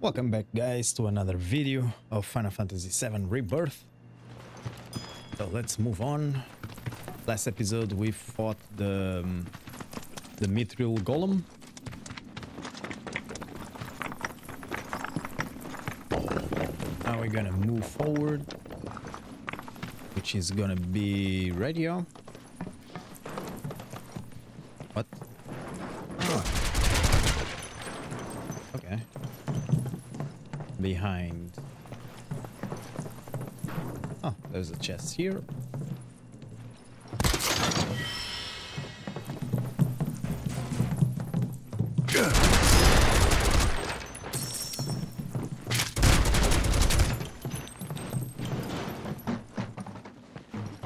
Welcome back, guys, to another video of Final Fantasy VII Rebirth. So let's move on. Last episode we fought the Mithril Golem. Now we're gonna move forward, which is gonna be radio. What? Oh. Okay. Behind. Oh, there's a chest here.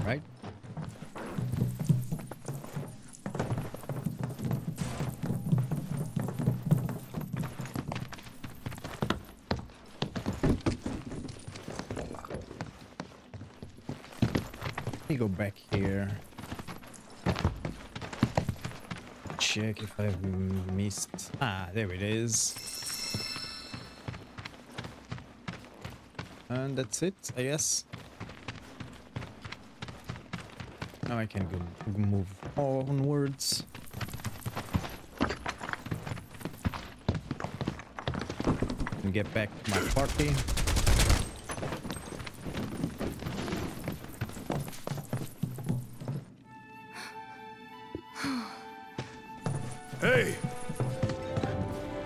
Right. Go back here, check if I've missed. Ah, there it is. And that's it, I guess. Now I can go move onwards. And get back to my party.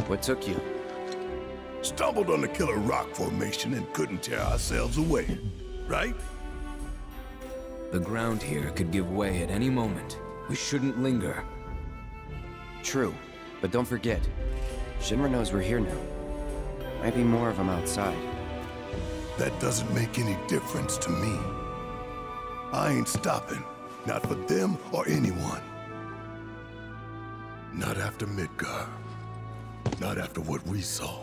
What took you? Stumbled on the Killer Rock Formation and couldn't tear ourselves away, right? The ground here could give way at any moment. We shouldn't linger. True, but don't forget, Shinra knows we're here now. Might be more of them outside. That doesn't make any difference to me. I ain't stopping, not for them or anyone. Not after Midgar. Not after what we saw.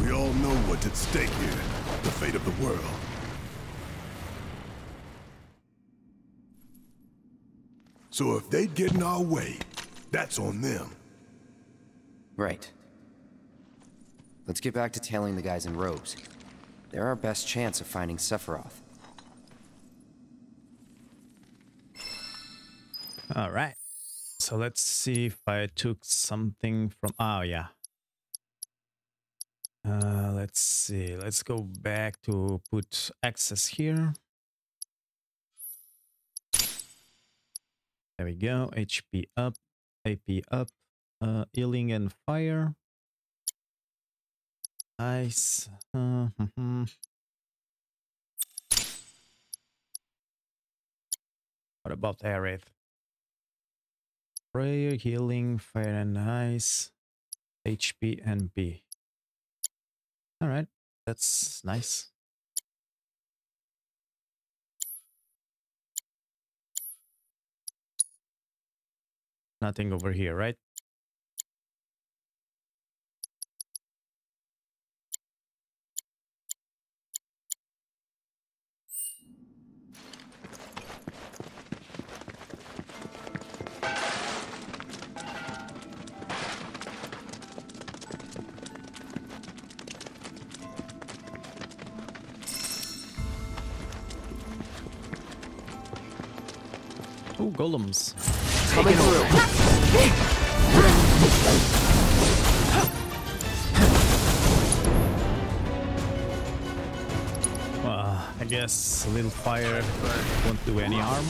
We all know what's at stake here. The fate of the world. So if they get in our way, that's on them. Right. Let's get back to tailing the guys in robes. They're our best chance of finding Sephiroth. All right, so let's see if I took something from, oh yeah. Let's see, let's go back to put access here. There we go, HP up, AP up, healing and fire. Nice. What about Aerith? Prayer, healing, fire and ice, HP and B. Alright, that's nice. Nothing over here, right? Ooh, golems. Coming through. Well, I guess a little fire won't do any harm.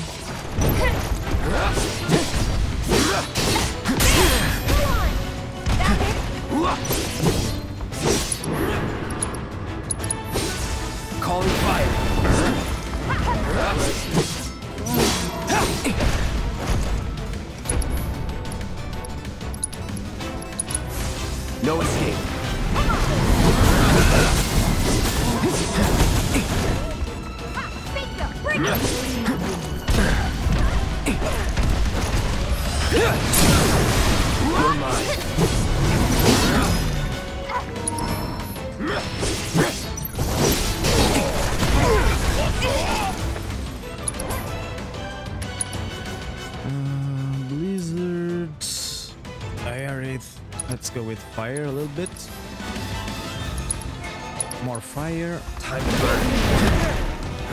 Calling fire. No escape. Let's go with fire a little bit. More fire. Time to burn.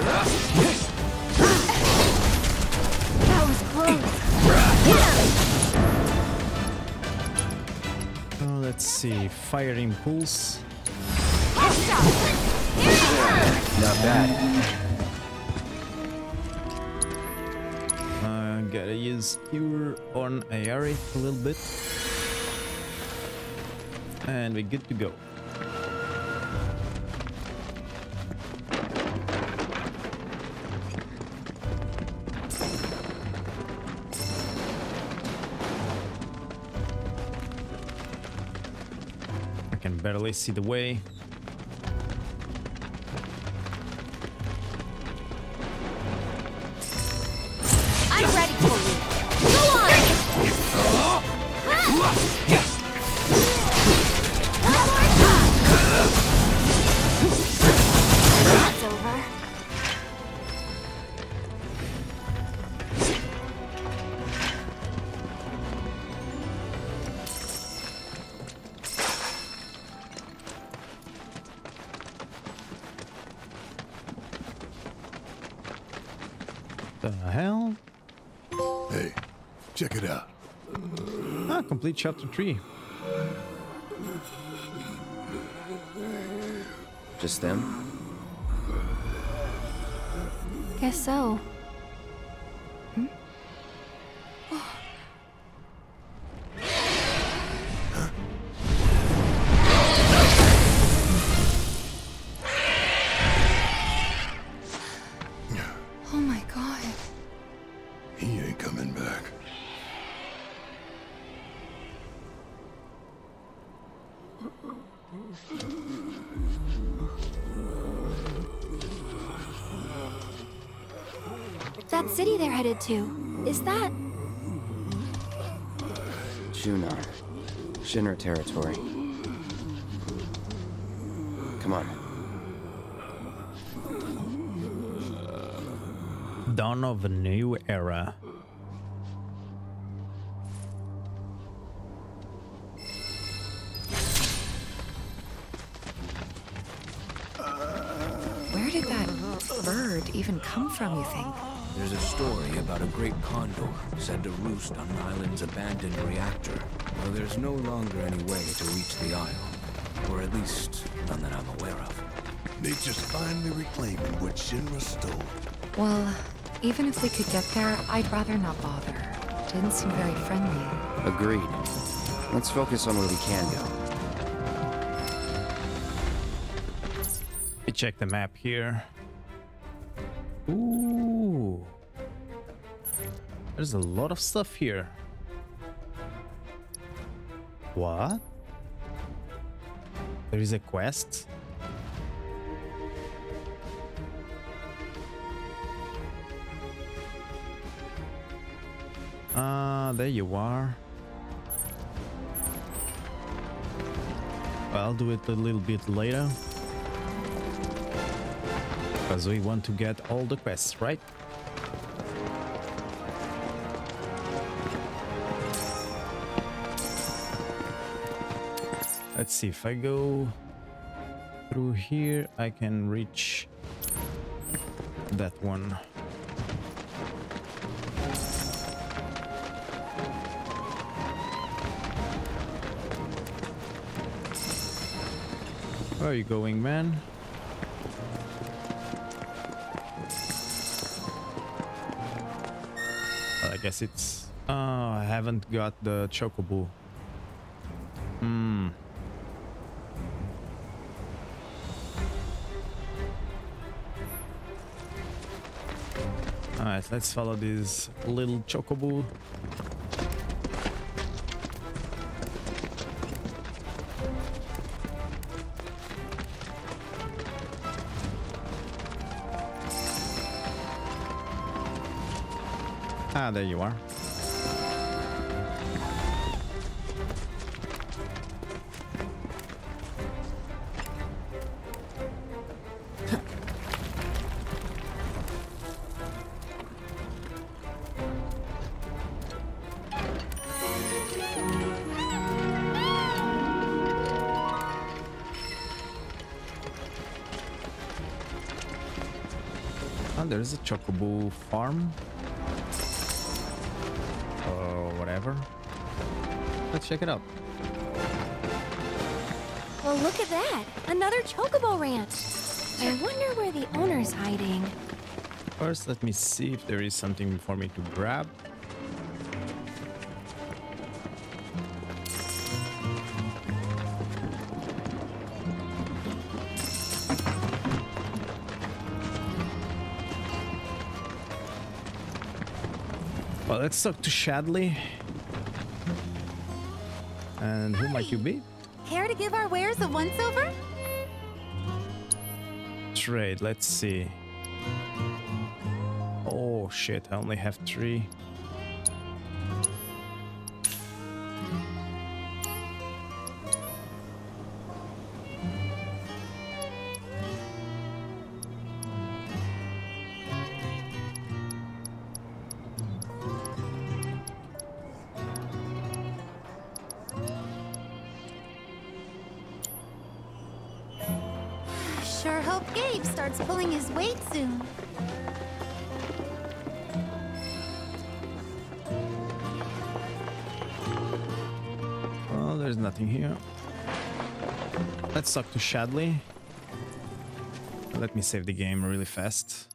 That was close. Oh, let's see. Fire impulse. Not bad. Gotta use Cure on Aerith a little bit. And we're good to go. I can barely see the way. Complete chapter 3. Just them? Guess so. Hmm? Oh. Huh? Oh my God. He ain't coming back. That city they're headed to, is that? Junar. Shinra territory. Come on. Dawn of a new era. Even come from, you think? There's a story about a great condor said to roost on an island's abandoned reactor. Well, there's no longer any way to reach the isle, or at least none that I'm aware of. Nature's finally reclaiming what Shinra stole. Well, even if we could get there, I'd rather not bother. Didn't seem very friendly. Agreed. Let's focus on where we can go. We check the map here. Ooh, there's a lot of stuff here. What? There is a quest? Ah, there you are. I'll do it a little bit later. Because we want to get all the quests, right? Let's see, if I go through here, I can reach that one. Where are you going, man? I guess it's... Oh, I haven't got the Chocobo. Hmm. Alright, let's follow this little Chocobo. Ah, there you are. there's a chocobo farm. Or whatever. Let's check it out. Well, look at that! Another chocobo ranch! I wonder where the owner's hiding. First, let me see if there is something for me to grab. Well, let's talk to Chadley. And who might you be? Care to give our wares a once-over? Trade, let's see. Oh shit, I only have 3. Sure hope Gabe starts pulling his weight soon. Well, there's nothing here. Let's talk to Chadley. Let me save the game really fast.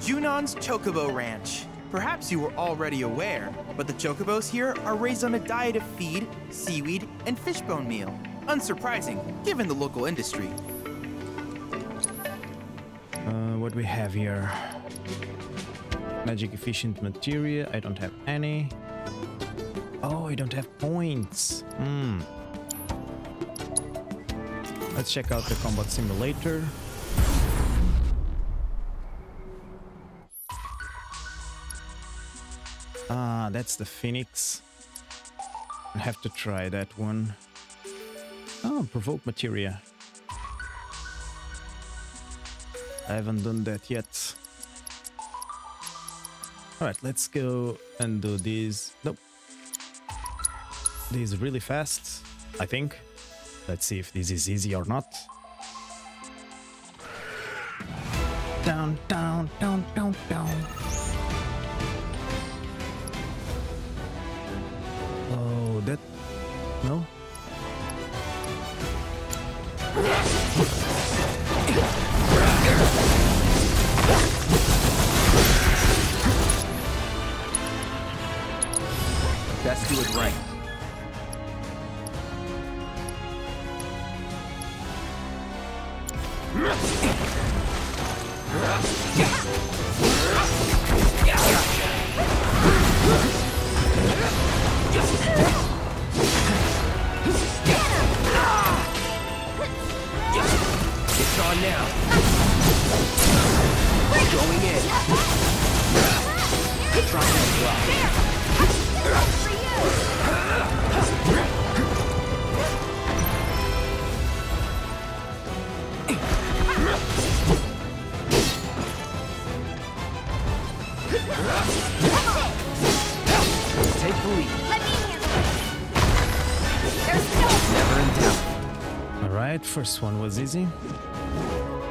Junon's Chocobo Ranch. Perhaps you were already aware, but the chocobos here are raised on a diet of feed, seaweed, and fishbone meal. Unsurprising, given the local industry. What do we have here? Magic efficient materia, I don't have any. Oh, I don't have points. Let's check out the combat simulator. Ah, that's the Phoenix. I have to try that one. Oh, Provoke Materia. I haven't done that yet. Alright, let's go and do these. Nope. These really fast, I think. Let's see if this is easy or not. Down, down, down, down, down. That no. Best do it right. First one was easy.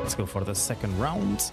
Let's go for the second round.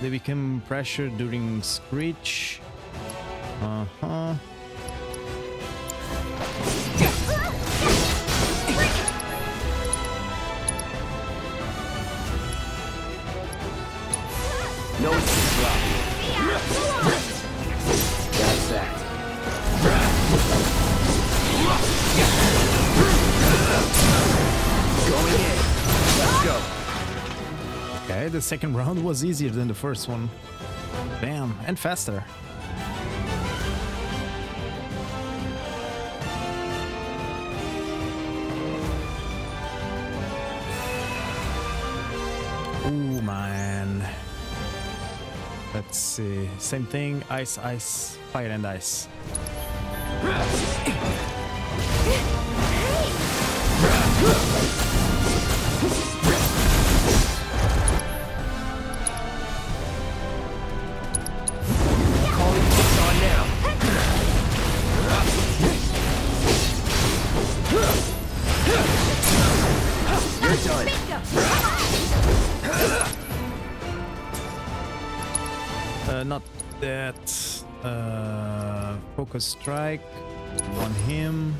They became pressure during Screech. Uh-huh. No, it's drop. That's that. Going in. Let's go. Okay, the second round was easier than the first one. Bam, and faster. man. Let's see. Same thing. Ice, ice, fire and ice. Not that. Focus strike on him.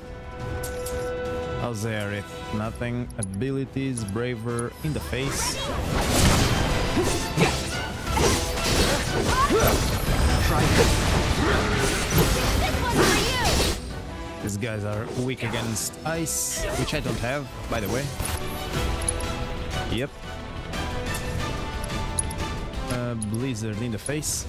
How's Aerith? Nothing. Abilities, braver in the face. These guys are weak against ice, which I don't have, by the way. Yep. Blizzard in the face.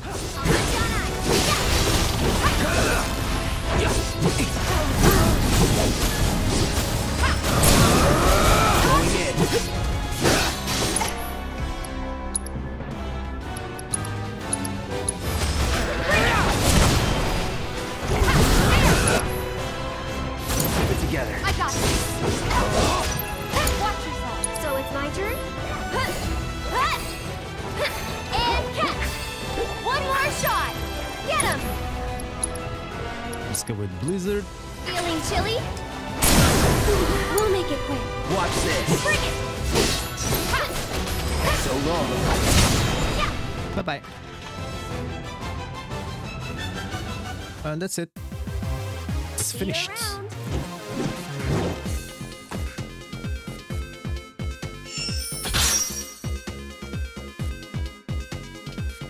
Blizzard. Feeling chilly? We'll make it quick. Watch this. Bring it. So long. Yeah. Bye-bye. And that's it. It's finished.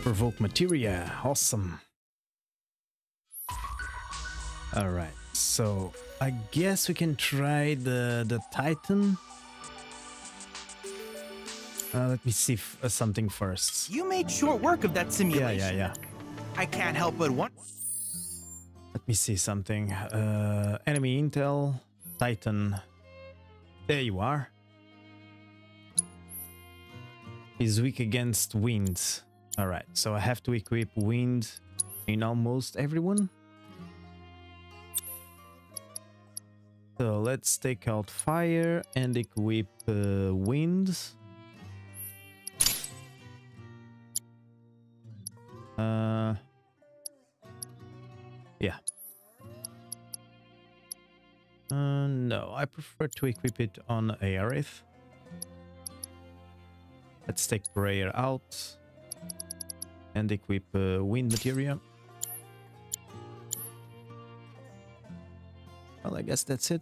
Provoke Materia. Awesome. All right, so I guess we can try the Titan. Let me see something first. You made short work of that simulation. Yeah. I can't help but want. Let me see something. Enemy intel, Titan. There you are. He's weak against wind. All right, so I have to equip wind in almost everyone. So let's take out fire and equip wind. No, I prefer to equip it on Aerith. Let's take prayer out and equip wind materia. Well, I guess that's it.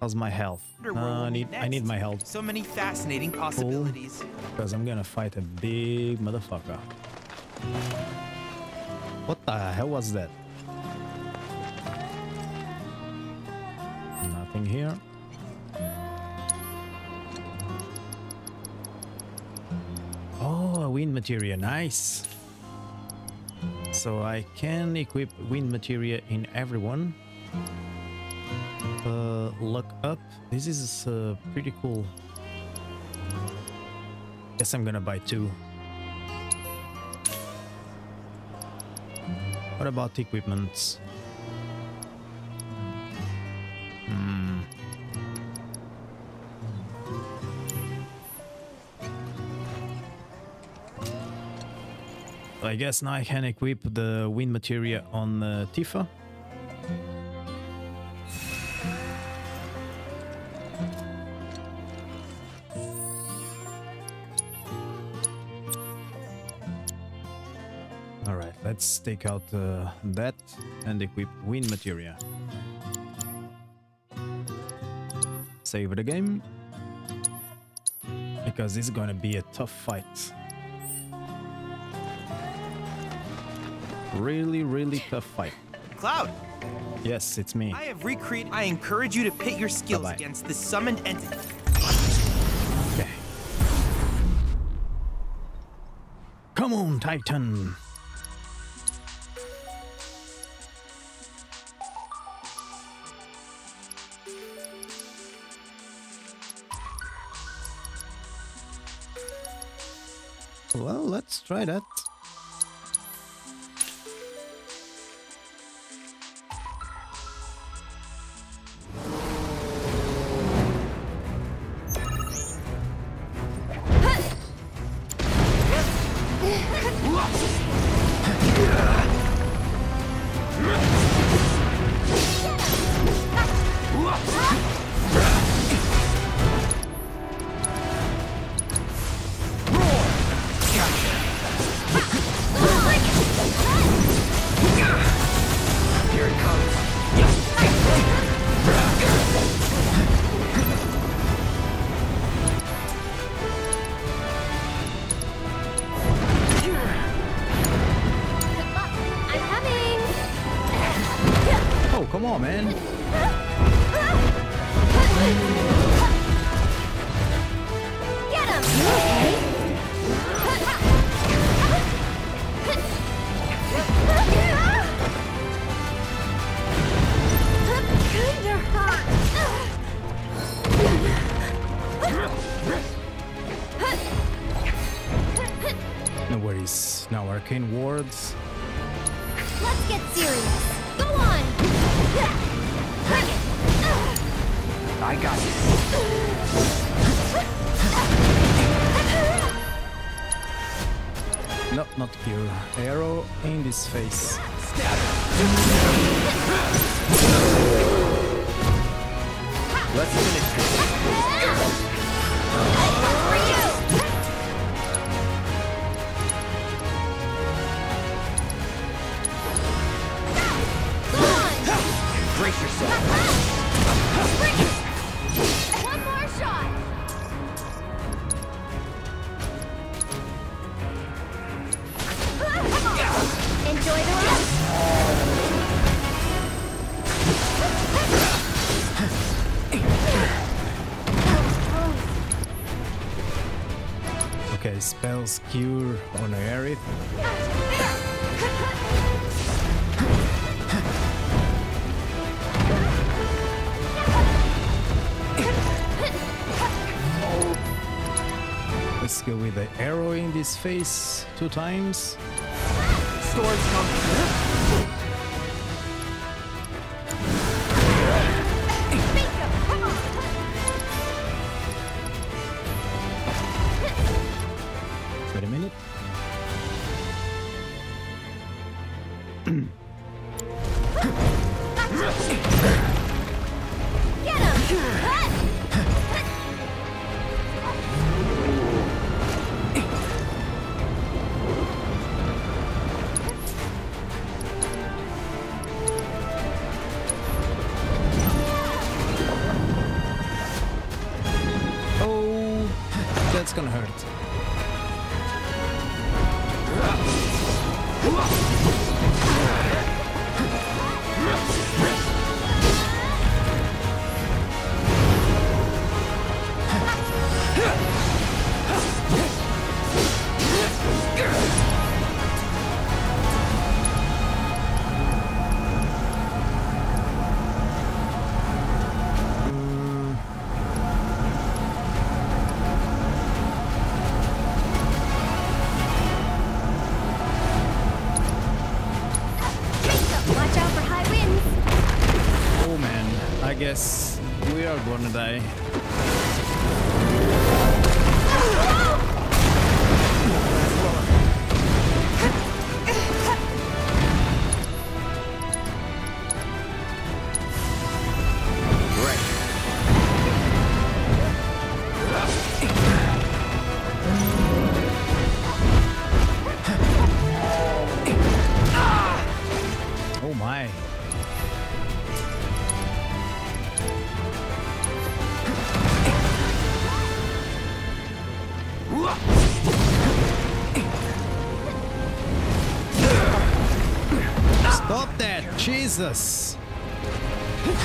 How's my health? I need my health. So many fascinating possibilities. Because I'm gonna fight a big motherfucker. What the hell was that? Nothing here. Oh, a wind materia, nice. So I can equip wind materia in everyone. Look up. This is pretty cool. Guess I'm gonna buy two. What about equipments? I guess now I can equip the wind materia on Tifa. All right, let's take out that and equip wind materia. Save the game, because this is gonna be a tough fight. Really tough fight. Cloud! Yes, it's me. I have recreated. I encourage you to pit your skills against the summoned entity. Okay. Come on, Titan! Well, let's try that. Arcane wards. Let's get serious. Go on. I got you. No, not pure. Arrow in this face. Let's finish this. Brace yourself. One more shot. Enjoy the rest. Okay, spells cure on Aerith. Let's go with the arrow in this face 2 times. Swords come. Wait a minute. Get him! Gonna hurt. Yes, we are gonna die. Jesus! Too easy.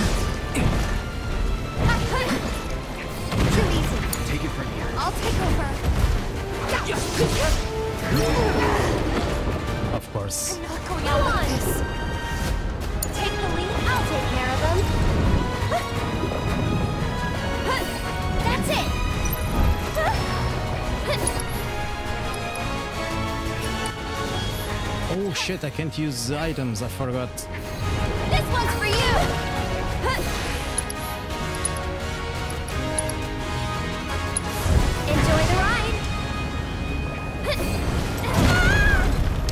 Take it from here. I'll take over. Of course. I'm not going out on this. Take the lead. I'll take care of them. That's it. Oh shit, I can't use the items, I forgot. This one's for you! Enjoy the ride!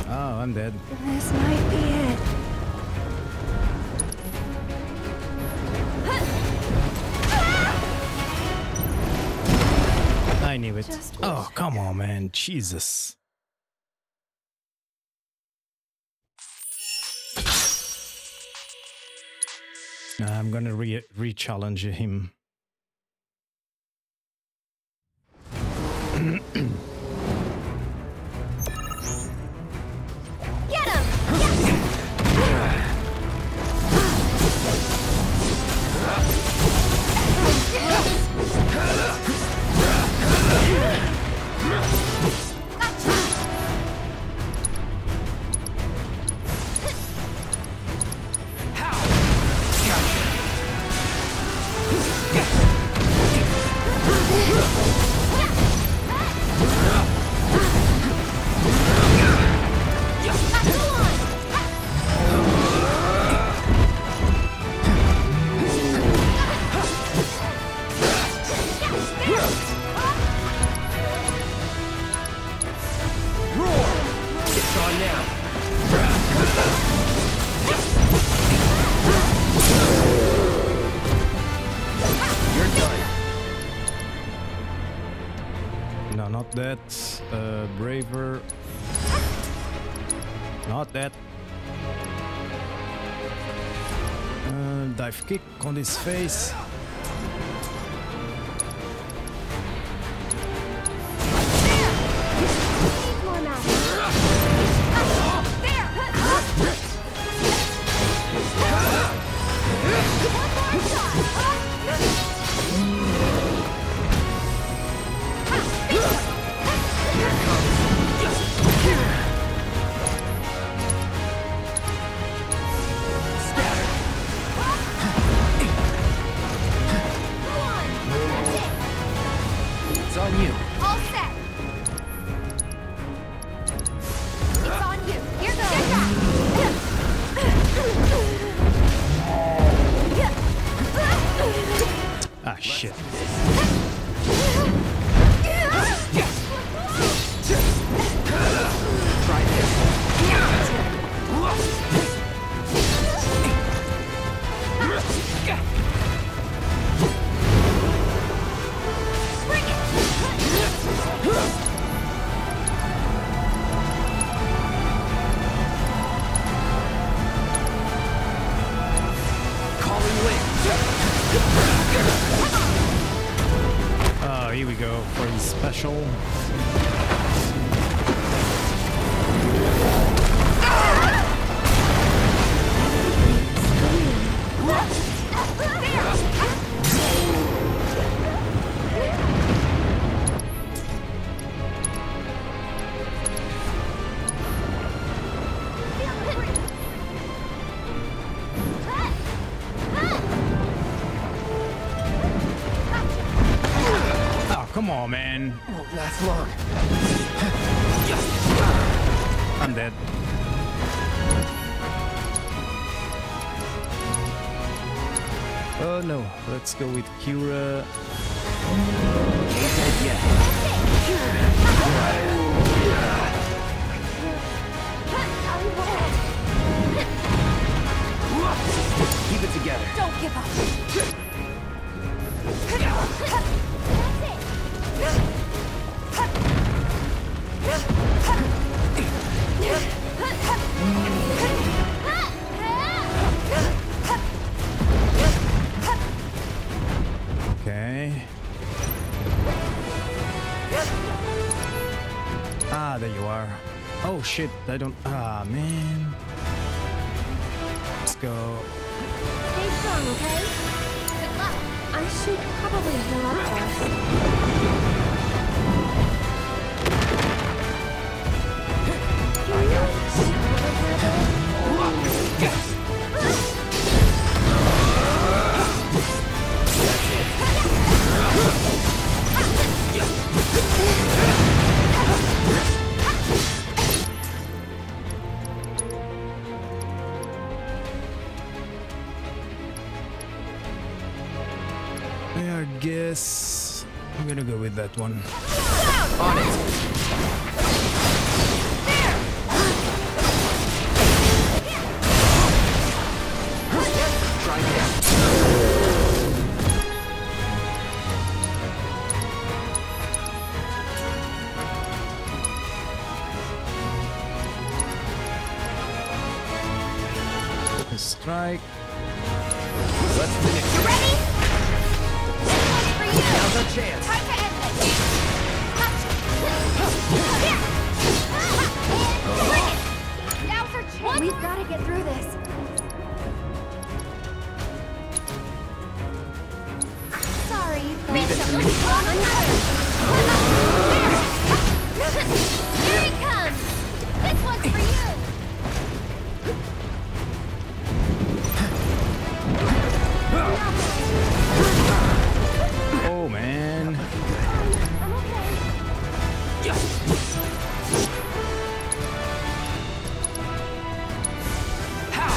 Oh, I'm dead. This might be it. I knew it. Oh, come on, man. Jesus. I'm gonna re-challenge him. Get him! Yes! Gotcha! That braver, not that dive kick on his face. Oh man, won't last long. I'm dead. Oh no, let's go with Kira. Keep it together. Don't give up. Okay. Ah, there you are. Oh shit, I don't. Ah, man. Let's go. Stay strong, okay? Good luck. I should probably heal up first. guess I'm gonna go with that one. On it. There. Strike. Let's finish. You ready? For you. Now's our chance. Time to end this. Now's our chance. We've got to get through this. Sorry, here he comes. This one's for you. Oh man. I'm okay. How?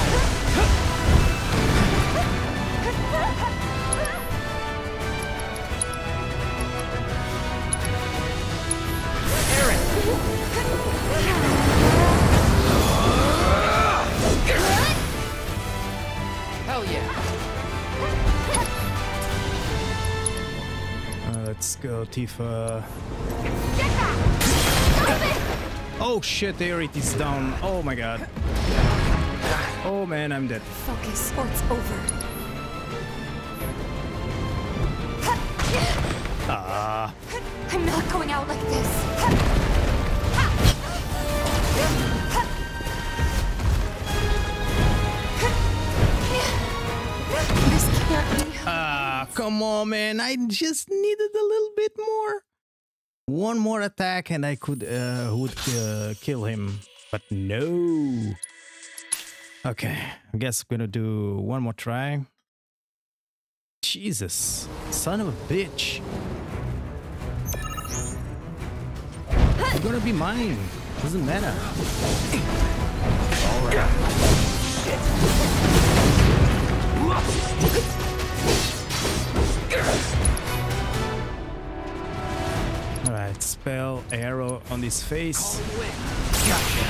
Hell yeah. Let's go, Tifa. Get back. Oh shit, Aerith is down. Oh my god. Oh man, I'm dead. Focus, or it's over. Ah. I'm not going out like this. This can't be. Come on, man. I just needed a little bit more. One more attack and I could kill him. But no. Okay. I guess I'm gonna do one more try. Jesus. Son of a bitch. You're gonna be mine. Doesn't matter. Alright. Alright, spell arrow on his face. Gotcha.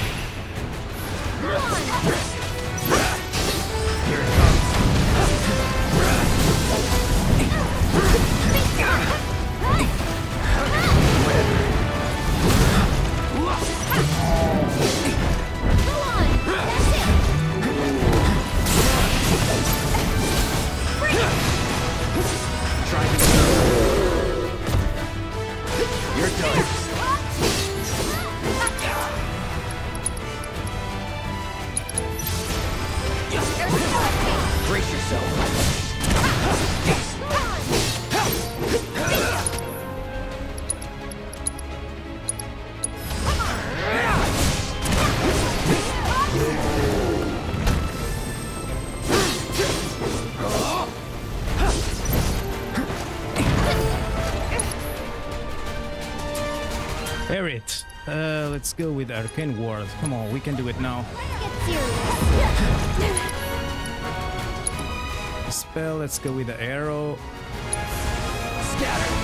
Here it comes. Come on. You're done. Brace yourself. Aerith, let's go with Arcane Ward. Come on, we can do it now. Spell, let's go with the arrow. Scatter.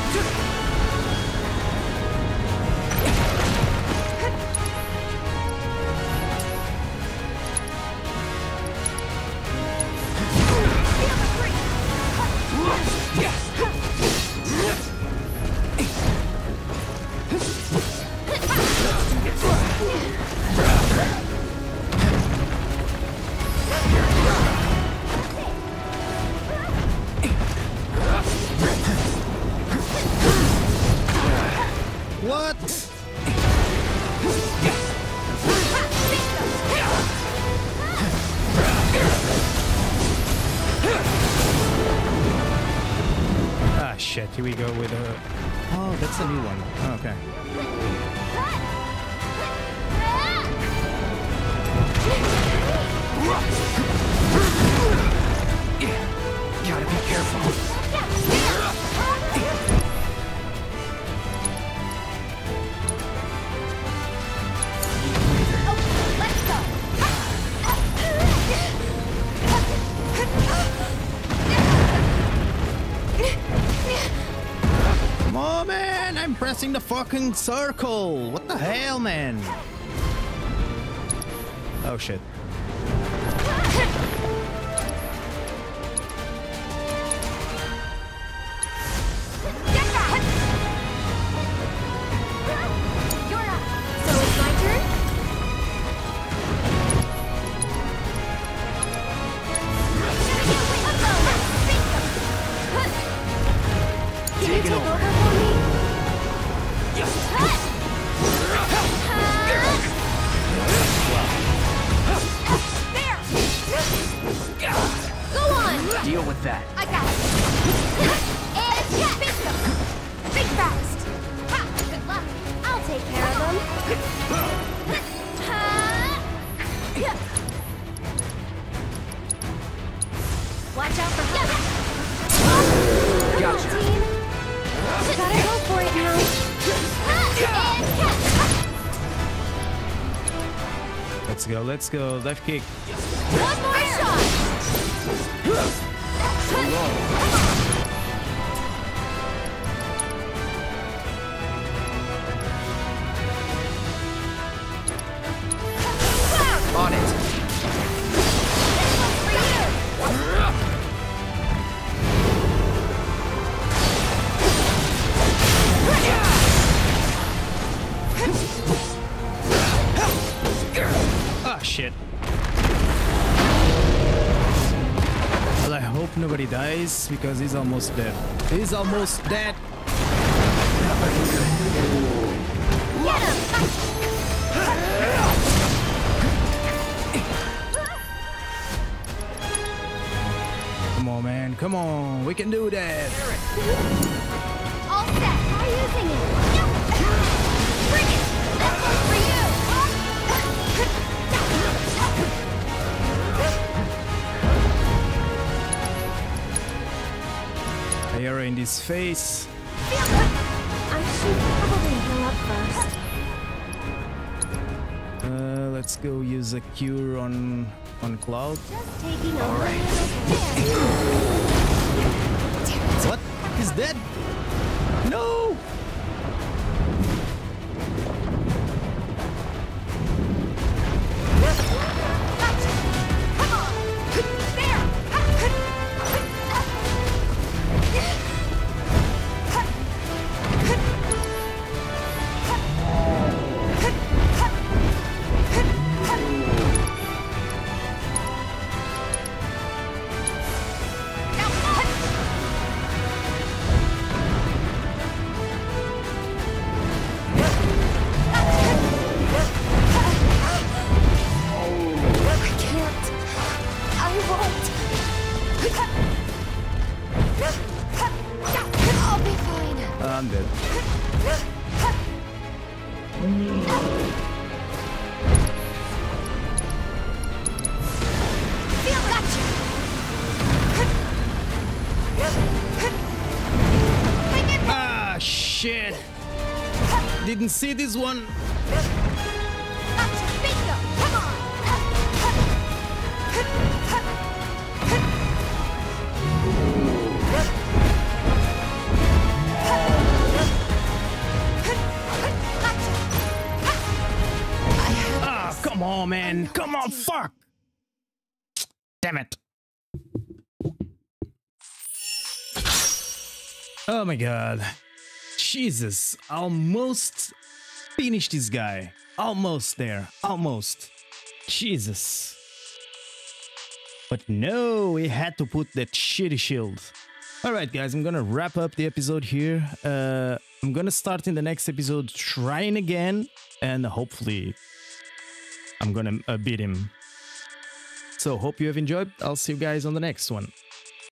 Here we go with a... Oh, that's a new one. Okay. Gotta be careful. Okay, let's go. fucking circle! What the hell, man? Oh shit. Let's go, left kick. One more shot! On it. Shit. Well, I hope nobody dies because he's almost dead. He's almost dead. Get him. Come on, man. Come on. We can do that. All set. How are you singing? Bring it. That's one for you. Arrow in his face. I should probably heal up first. Let's go use a cure on Cloud. Just taking all over. Right. What? He's dead? No! Didn't see this one. Ah, oh, come on, man. Come on, fuck. Damn it. Oh my god. Jesus, almost finished this guy. Almost there. Almost. Jesus. But no, we had to put that shitty shield. Alright guys, I'm gonna wrap up the episode here. I'm gonna start in the next episode trying again. And hopefully I'm gonna beat him. So hope you have enjoyed. I'll see you guys on the next one.